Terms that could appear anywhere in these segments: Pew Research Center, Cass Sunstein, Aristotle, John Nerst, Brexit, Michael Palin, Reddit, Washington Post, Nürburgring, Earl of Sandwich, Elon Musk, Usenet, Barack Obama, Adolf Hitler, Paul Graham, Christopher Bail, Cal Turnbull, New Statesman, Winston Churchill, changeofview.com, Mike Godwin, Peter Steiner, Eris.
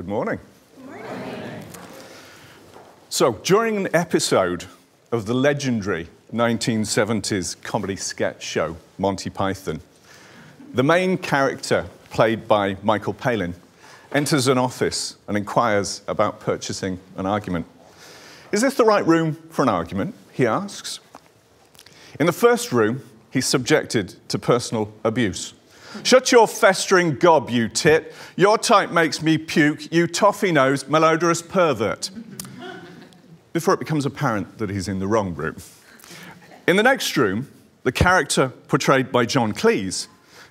Good morning. Good morning. So, during an episode of the legendary 1970s comedy sketch show, Monty Python, the main character, played by Michael Palin, enters an office and inquires about purchasing an argument. "Is this the right room for an argument?" he asks. In the first room, he's subjected to personal abuse. "Shut your festering gob, you tit. Your type makes me puke, you toffee-nosed, malodorous pervert," before it becomes apparent that he's in the wrong room. In the next room, the character portrayed by John Cleese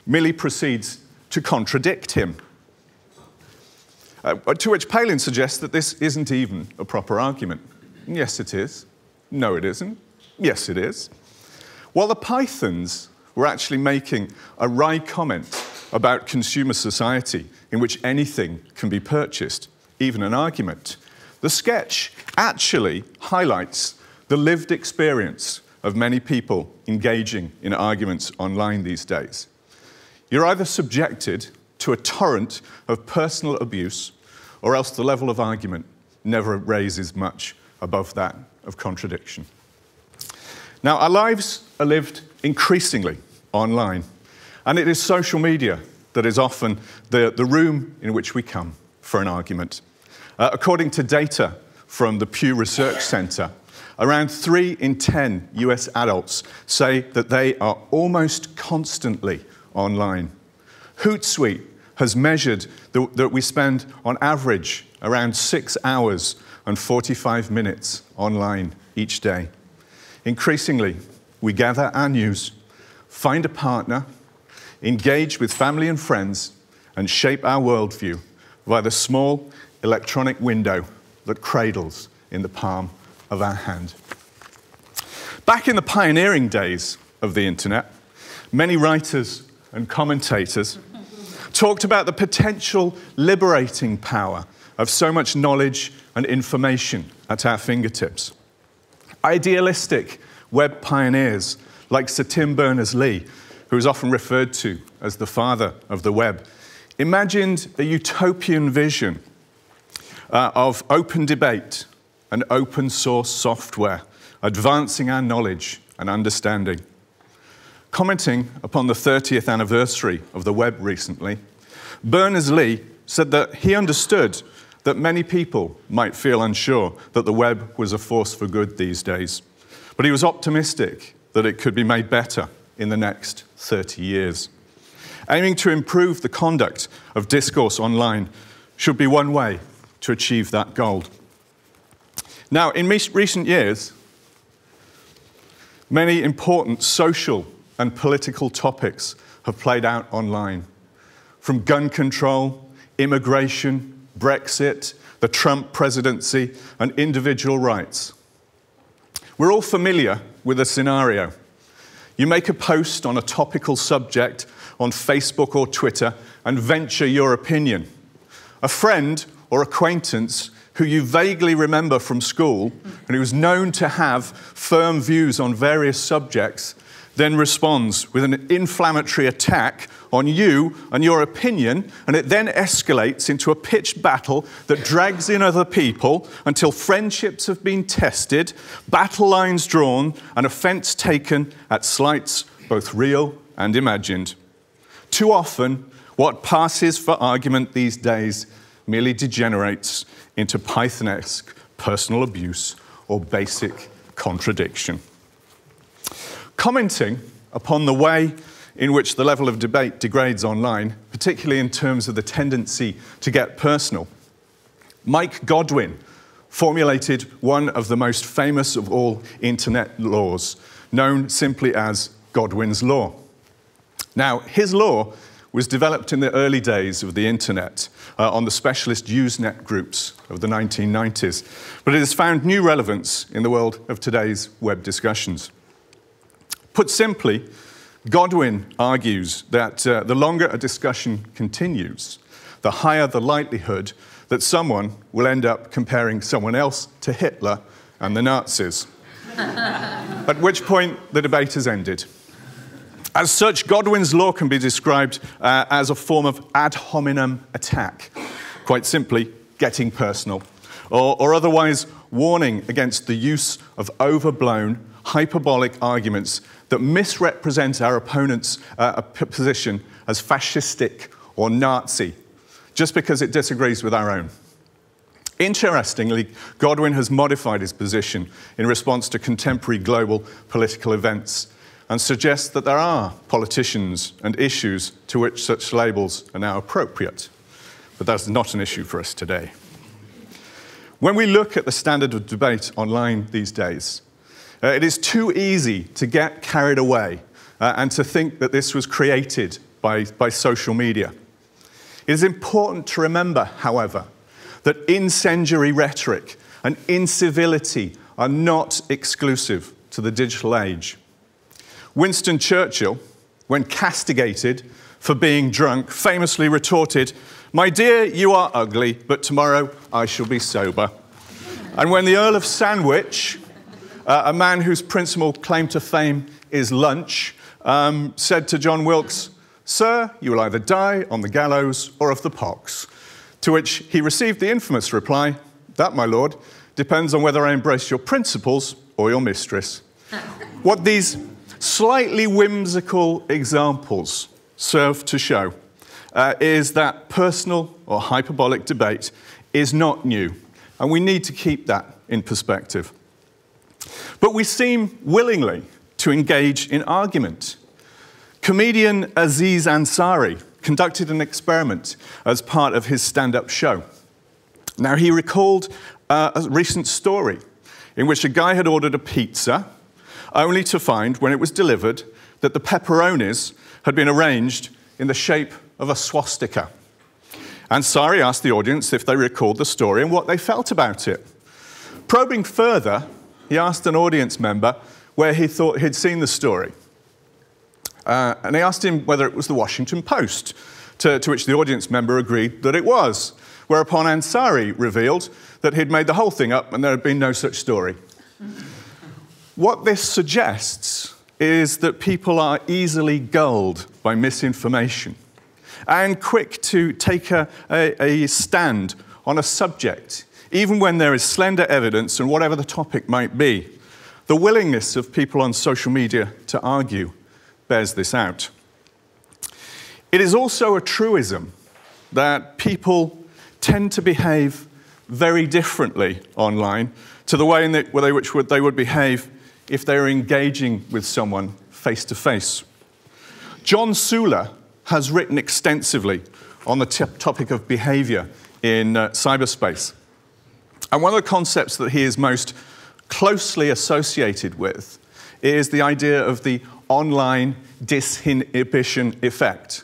merely proceeds to contradict him, to which Palin suggests that this isn't even a proper argument. "Yes, it is." "No, it isn't." "Yes, it is." While the Pythons were actually making a wry comment about consumer society in which anything can be purchased, even an argument, the sketch actually highlights the lived experience of many people engaging in arguments online these days. You're either subjected to a torrent of personal abuse, or else the level of argument never raises much above that of contradiction. Now, our lives are lived increasingly online, and it is social media that is often the room in which we come for an argument. According to data from the Pew Research Center, around 3 in 10 US adults say that they are almost constantly online. Hootsuite has measured that we spend, on average, around 6 hours and 45 minutes online each day. Increasingly, we gather our news, find a partner, engage with family and friends, and shape our worldview via the small electronic window that cradles in the palm of our hand. Back in the pioneering days of the internet, many writers and commentators talked about the potential liberating power of so much knowledge and information at our fingertips. Idealistic web pioneers like Sir Tim Berners-Lee, who is often referred to as the father of the web, imagined a utopian vision of open debate and open source software, advancing our knowledge and understanding. Commenting upon the 30th anniversary of the web recently, Berners-Lee said that he understood that many people might feel unsure that the web was a force for good these days, but he was optimistic that it could be made better in the next 30 years. Aiming to improve the conduct of discourse online should be one way to achieve that goal. Now, in recent years, many important social and political topics have played out online, from gun control, immigration, Brexit, the Trump presidency, and individual rights. We're all familiar with a scenario. You make a post on a topical subject on Facebook or Twitter and venture your opinion. A friend or acquaintance who you vaguely remember from school and who is known to have firm views on various subjects, then responds with an inflammatory attack on you and your opinion, and it then escalates into a pitched battle that drags in other people until friendships have been tested, battle lines drawn, and offense taken at slights both real and imagined. Too often, what passes for argument these days merely degenerates into Python-esque personal abuse or basic contradiction. Commenting upon the way in which the level of debate degrades online, particularly in terms of the tendency to get personal, Mike Godwin formulated one of the most famous of all internet laws, known simply as Godwin's Law. Now, his law was developed in the early days of the internet on the specialist Usenet groups of the 1990s, but it has found new relevance in the world of today's web discussions. Put simply, Godwin argues that the longer a discussion continues, the higher the likelihood that someone will end up comparing someone else to Hitler and the Nazis, at which point the debate has ended. As such, Godwin's Law can be described as a form of ad hominem attack. Quite simply, getting personal. Or otherwise warning against the use of overblown, hyperbolic arguments that misrepresent our opponent's position as fascistic or Nazi, just because it disagrees with our own. Interestingly, Godwin has modified his position in response to contemporary global political events and suggests that there are politicians and issues to which such labels are now appropriate. But that's not an issue for us today. When we look at the standard of debate online these days, it is too easy to get carried away and to think that this was created by social media. It is important to remember, however, that incendiary rhetoric and incivility are not exclusive to the digital age. Winston Churchill, when castigated for being drunk, famously retorted, "My dear, you are ugly, but tomorrow I shall be sober." And when the Earl of Sandwich, a man whose principal claim to fame is lunch, said to John Wilkes, "Sir, you will either die on the gallows or of the pox," to which he received the infamous reply, "That, my lord, depends on whether I embrace your principles or your mistress." What these slightly whimsical examples serve to show is that personal or hyperbolic debate is not new, and we need to keep that in perspective. But we seem willingly to engage in argument. Comedian Aziz Ansari conducted an experiment as part of his stand-up show. Now, he recalled a recent story in which a guy had ordered a pizza, only to find, when it was delivered, that the pepperonis had been arranged in the shape of a swastika. Ansari asked the audience if they recalled the story and what they felt about it. Probing further, he asked an audience member where he thought he'd seen the story. And they asked him whether it was the Washington Post, to which the audience member agreed that it was, whereupon Ansari revealed that he'd made the whole thing up and there had been no such story. What this suggests is that people are easily gulled by misinformation and quick to take a stand on a subject, even when there is slender evidence and whatever the topic might be. The willingness of people on social media to argue bears this out. It is also a truism that people tend to behave very differently online to the way in which they would behave if they were engaging with someone face-to-face. John Suler has written extensively on the topic of behavior in cyberspace. And one of the concepts that he is most closely associated with is the idea of the online disinhibition effect,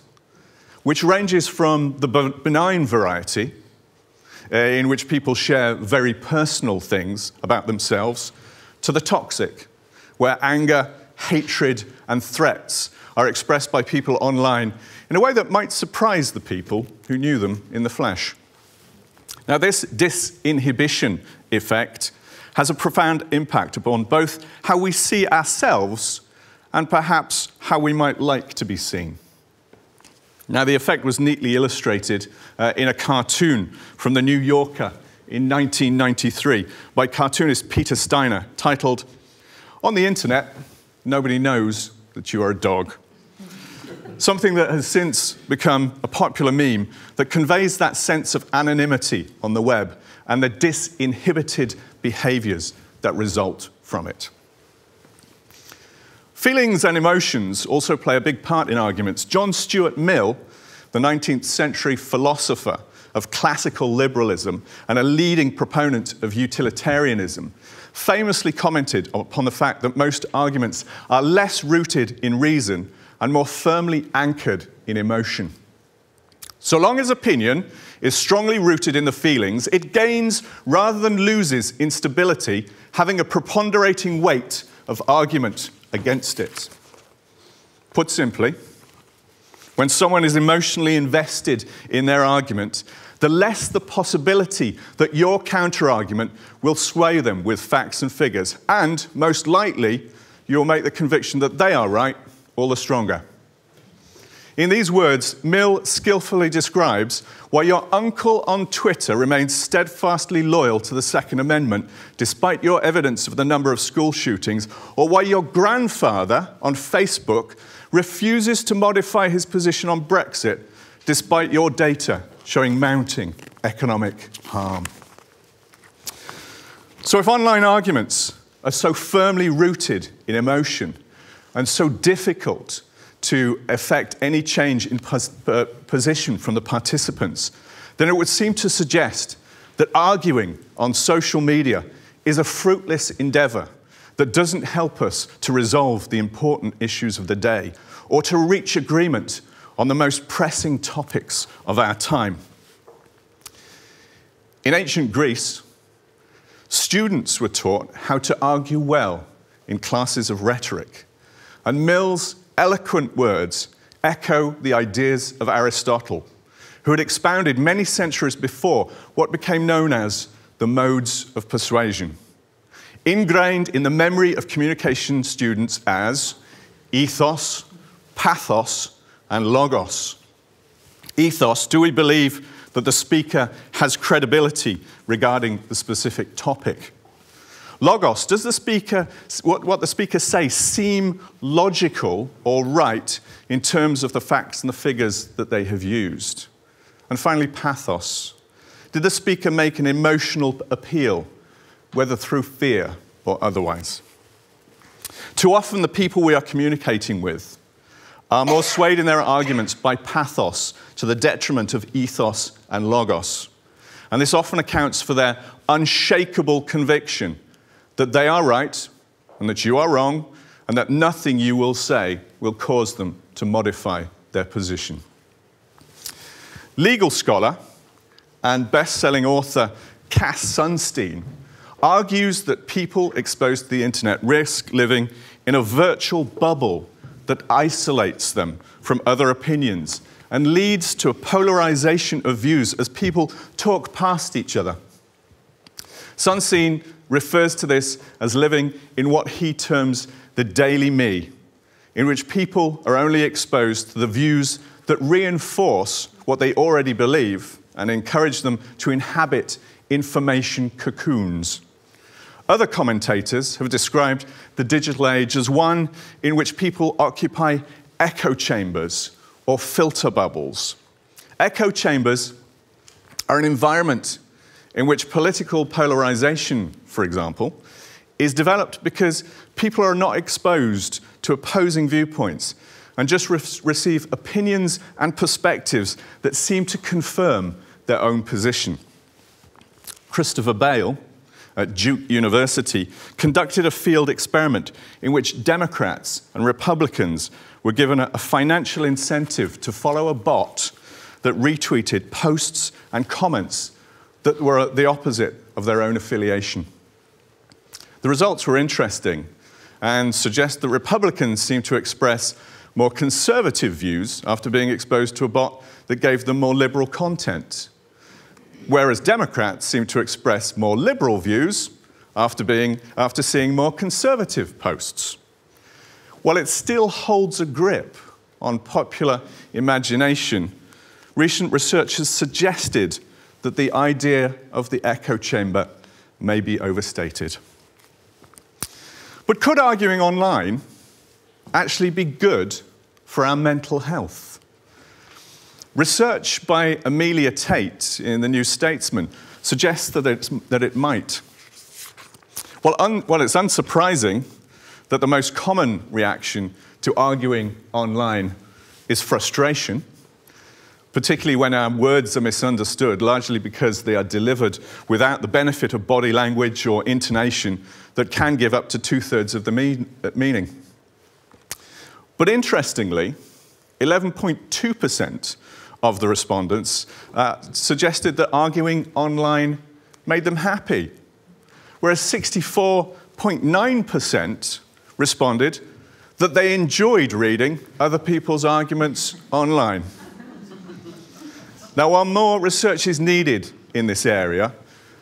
which ranges from the benign variety, in which people share very personal things about themselves, to the toxic, where anger, hatred, and threats are expressed by people online in a way that might surprise the people who knew them in the flesh. Now, this disinhibition effect has a profound impact upon both how we see ourselves and perhaps how we might like to be seen. Now, the effect was neatly illustrated in a cartoon from the New Yorker in 1993 by cartoonist Peter Steiner, titled, "On the Internet, Nobody Knows That You Are a Dog." Something that has since become a popular meme that conveys that sense of anonymity on the web and the disinhibited behaviors that result from it. Feelings and emotions also play a big part in arguments. John Stuart Mill, the 19th century philosopher of classical liberalism and a leading proponent of utilitarianism, famously commented upon the fact that most arguments are less rooted in reason and more firmly anchored in emotion. So long as opinion is strongly rooted in the feelings, it gains rather than loses in stability, having a preponderating weight of argument against it. Put simply, when someone is emotionally invested in their argument, the less the possibility that your counterargument will sway them with facts and figures, and most likely, you'll make the conviction that they are right all the stronger. In these words, Mill skillfully describes why your uncle on Twitter remains steadfastly loyal to the Second Amendment, despite your evidence of the number of school shootings, or why your grandfather on Facebook refuses to modify his position on Brexit, despite your data showing mounting economic harm. So if online arguments are so firmly rooted in emotion and so difficult to effect any change in position from the participants, then it would seem to suggest that arguing on social media is a fruitless endeavor that doesn't help us to resolve the important issues of the day or to reach agreement on the most pressing topics of our time. In ancient Greece, students were taught how to argue well in classes of rhetoric, and Mill's eloquent words echo the ideas of Aristotle, who had expounded many centuries before what became known as the modes of persuasion, ingrained in the memory of communication students as ethos, pathos, and logos. Ethos, do we believe that the speaker has credibility regarding the specific topic? Logos, does the speaker, what the speaker say seem logical or right in terms of the facts and the figures that they have used? And finally, pathos. Did the speaker make an emotional appeal, whether through fear or otherwise? Too often the people we are communicating with are more swayed in their arguments by pathos to the detriment of ethos and logos. And this often accounts for their unshakable conviction that they are right and that you are wrong and that nothing you will say will cause them to modify their position. Legal scholar and best-selling author Cass Sunstein argues that people exposed to the internet risk living in a virtual bubble that isolates them from other opinions and leads to a polarization of views as people talk past each other. Sunstein refers to this as living in what he terms the daily me, in which people are only exposed to the views that reinforce what they already believe and encourage them to inhabit information cocoons. Other commentators have described the digital age as one in which people occupy echo chambers or filter bubbles. Echo chambers are an environment in which political polarization, for example, is developed because people are not exposed to opposing viewpoints and just receive opinions and perspectives that seem to confirm their own position. Christopher Bail at Duke University conducted a field experiment in which Democrats and Republicans were given a financial incentive to follow a bot that retweeted posts and comments that were the opposite of their own affiliation. The results were interesting and suggest that Republicans seem to express more conservative views after being exposed to a bot that gave them more liberal content, whereas Democrats seem to express more liberal views after seeing more conservative posts. While it still holds a grip on popular imagination, recent research has suggested that the idea of the echo chamber may be overstated. But could arguing online actually be good for our mental health? Research by Amelia Tate in the New Statesman suggests that it might. While it's unsurprising that the most common reaction to arguing online is frustration, particularly when our words are misunderstood, largely because they are delivered without the benefit of body language or intonation that can give up to two-thirds of the meaning. But interestingly, 11.2% of the respondents suggested that arguing online made them happy, whereas 64.9% responded that they enjoyed reading other people's arguments online. Now, while more research is needed in this area,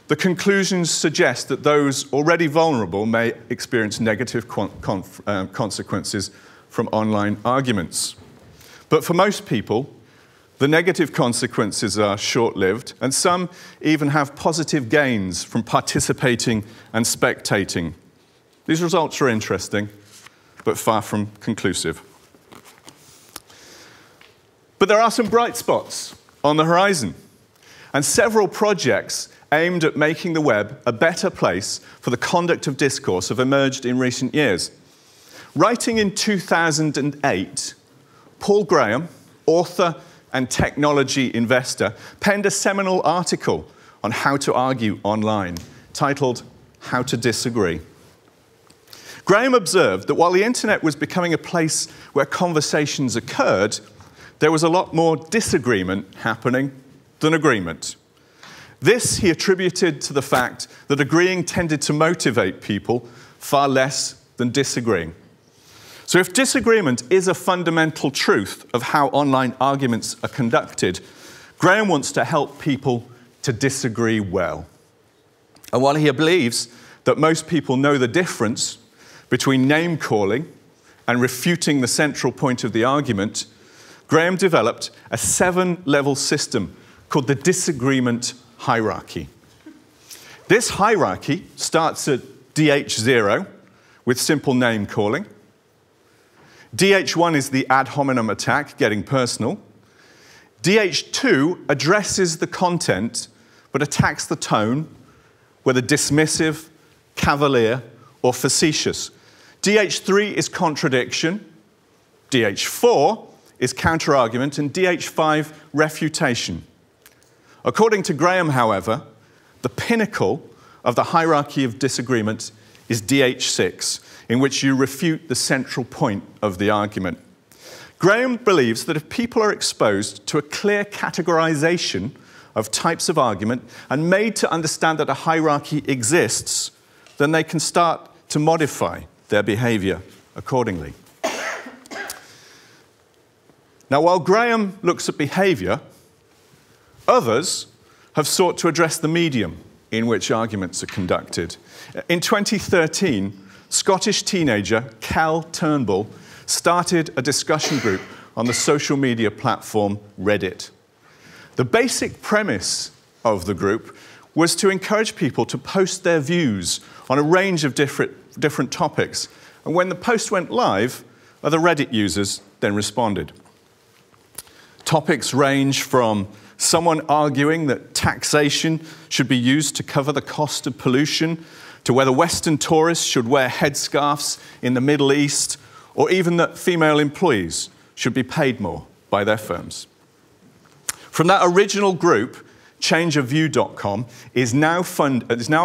the conclusions suggest that those already vulnerable may experience negative consequences from online arguments. But for most people, the negative consequences are short-lived, and some even have positive gains from participating and spectating. These results are interesting, but far from conclusive. But there are some bright spots on the horizon, and several projects aimed at making the web a better place for the conduct of discourse have emerged in recent years. Writing in 2008, Paul Graham, author and technology investor, penned a seminal article on how to argue online, titled "How to Disagree." Graham observed that while the internet was becoming a place where conversations occurred, there was a lot more disagreement happening than agreement. This he attributed to the fact that agreeing tended to motivate people far less than disagreeing. So if disagreement is a fundamental truth of how online arguments are conducted, Graham wants to help people to disagree well. And while he believes that most people know the difference between name-calling and refuting the central point of the argument, Graham developed a 7-level system called the disagreement hierarchy. This hierarchy starts at DH0 with simple name-calling. DH1 is the ad hominem attack, getting personal. DH2 addresses the content, but attacks the tone, whether dismissive, cavalier, or facetious. DH3 is contradiction. DH4 is counterargument, and DH5, refutation. According to Graham, however, the pinnacle of the hierarchy of disagreement is DH6, in which you refute the central point of the argument. Graham believes that if people are exposed to a clear categorization of types of argument and made to understand that a hierarchy exists, then they can start to modify their behavior accordingly. Now, while Graham looks at behavior, others have sought to address the medium in which arguments are conducted. In 2013, Scottish teenager Cal Turnbull started a discussion group on the social media platform Reddit. The basic premise of the group was to encourage people to post their views on a range of different topics. And when the post went live, other Reddit users then responded. Topics range from someone arguing that taxation should be used to cover the cost of pollution, to whether Western tourists should wear headscarves in the Middle East, or even that female employees should be paid more by their firms. From that original group, changeofview.com is now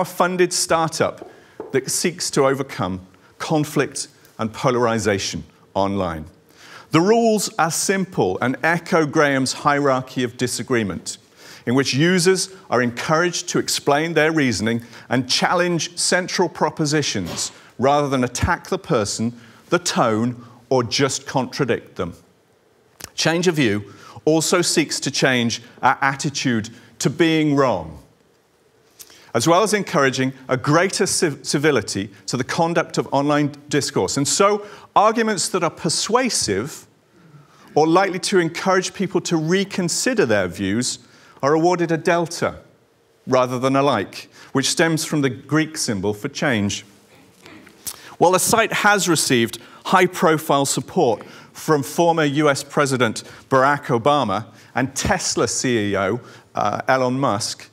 a funded startup that seeks to overcome conflict and polarization online. The rules are simple and echo Graham's hierarchy of disagreement, in which users are encouraged to explain their reasoning and challenge central propositions rather than attack the person, the tone, or just contradict them. Change of View also seeks to change our attitude to being wrong, as well as encouraging a greater civility to the conduct of online discourse. And so, arguments that are persuasive or likely to encourage people to reconsider their views are awarded a delta rather than a like, which stems from the Greek symbol for change. While the site has received high-profile support from former US President Barack Obama and Tesla CEO Elon Musk,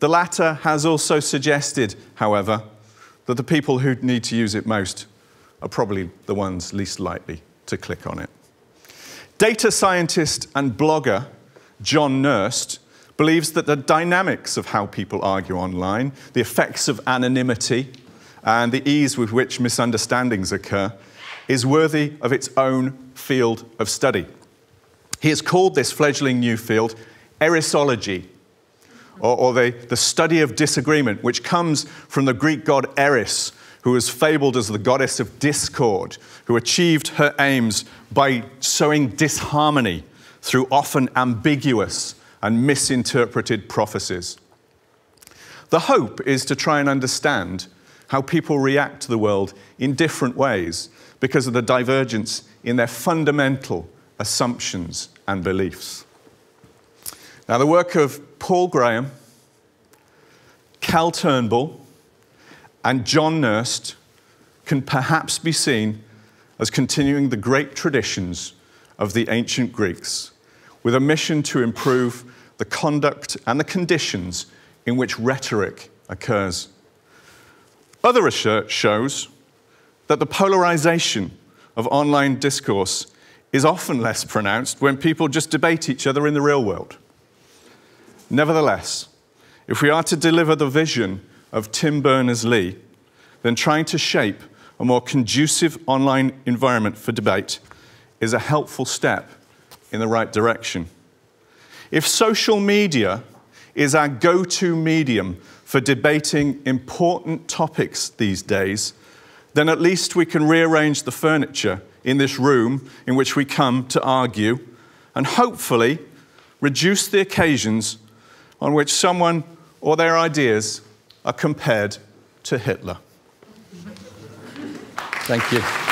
the latter has also suggested, however, that the people who need to use it most are probably the ones least likely to click on it. Data scientist and blogger John Nerst believes that the dynamics of how people argue online, the effects of anonymity, and the ease with which misunderstandings occur, is worthy of its own field of study. He has called this fledgling new field erissology, or the study of disagreement, which comes from the Greek god Eris, who was fabled as the goddess of discord, who achieved her aims by sowing disharmony through often ambiguous and misinterpreted prophecies. The hope is to try and understand how people react to the world in different ways because of the divergence in their fundamental assumptions and beliefs. Now, the work of Paul Graham, Cal Turnbull, and John Nerst can perhaps be seen as continuing the great traditions of the ancient Greeks, with a mission to improve the conduct and the conditions in which rhetoric occurs. Other research shows that the polarization of online discourse is often less pronounced when people just debate each other in the real world. Nevertheless, if we are to deliver the vision of Tim Berners-Lee, then trying to shape a more conducive online environment for debate is a helpful step in the right direction. If social media is our go-to medium for debating important topics these days, then at least we can rearrange the furniture in this room in which we come to argue, and hopefully reduce the occasions on which someone or their ideas are compared to Hitler. Thank you.